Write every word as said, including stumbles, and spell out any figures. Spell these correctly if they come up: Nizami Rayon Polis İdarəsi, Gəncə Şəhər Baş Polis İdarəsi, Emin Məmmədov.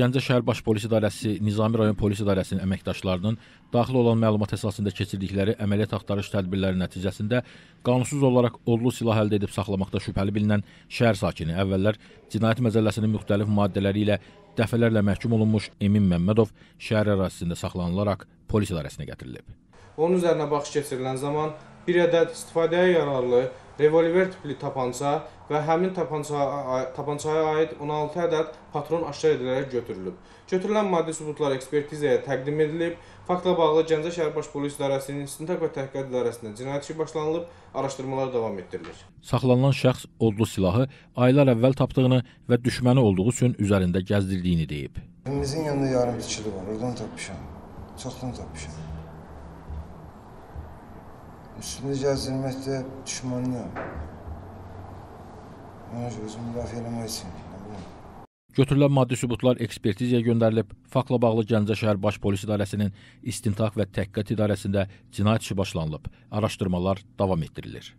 Gəncə Şəhər Baş Polis İdarəsi, Nizami Rayon Polis İdarəsinin əməkdaşlarının daxil olan məlumat əsasında keçirdikləri əməliyyat axtarış tədbirləri nəticəsində qanunsuz olaraq odlu silah əldə edib saxlamaqda şübhəli bilinən şəhər sakini əvvəllər Cinayət Məcəlləsinin müxtəlif maddələri ilə dəfələrlə məhkum olunmuş Emin Məmmədov şəhər ərazisində saxlanılaraq polis idarəsinə gətirilib. Onun üzərinə baxış keçirilən zaman bir ədəd istifadəyə yararlı revolver tipli tapança və həmin tapança, tapançaya aid on altı ədəd patron aşkar edilərək götürülüb. Götürülən maddi sübutlar ekspertizaya təqdim edilib. Faktla bağlı Gəncə Şəhər Baş Polis İdarəsinin İstintaq və Təhqiqat İdarəsində cinayət işi başlanılıb, araşdırmalar davam etdirilir. Saxlanılan şəxs odlu silahı aylar əvvəl tapdığını və düşməni olduğu üçün üzərində gəzdirdiyini deyib. Evimizin yanında yarım bir kilo var, oradan tapmışam, çoxdan tapmışam. Üstündə gəzdirməkdə düşmanıyam. Ona görə özümü müdafiə eləmək üçün. Götürülən maddi sübutlar ekspertizaya göndərilib. Faktla bağlı Gəncə Şəhər Baş Polis İdarəsinin İstintaq və Təhqiqat İdarəsində cinayət işi başlanılıb. Araşdırmalar davam etdirilir.